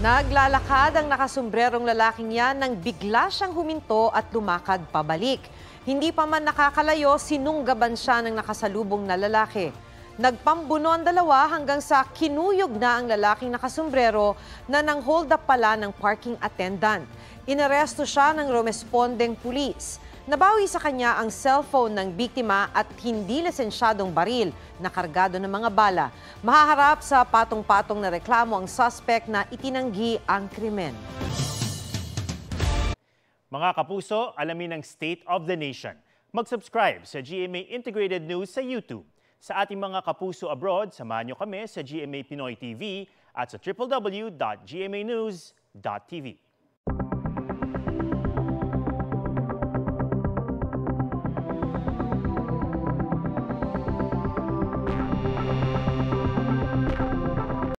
Naglalakad ang nakasumbrerong lalaking yan nang bigla siyang huminto at lumakad pabalik. Hindi pa man nakakalayo, sinunggaban siya ng nakasalubong na lalaki. Nagpambuno ang dalawa hanggang sa kinuyog na ang lalaking nakasumbrero na nang-hold up pala ng parking attendant. Inaresto siya ng rumespondeng pulis. Nabawi sa kanya ang cellphone ng biktima at hindi lisensyadong baril na kargado ng mga bala. Mahaharap sa patong-patong na reklamo ang suspect na itinanggi ang krimen. Mga kapuso, alamin ang State of the Nation. Mag-subscribe sa GMA Integrated News sa YouTube. Sa ating mga kapuso abroad, samahan niyo kami sa GMA Pinoy TV at sa www.gmanews.tv.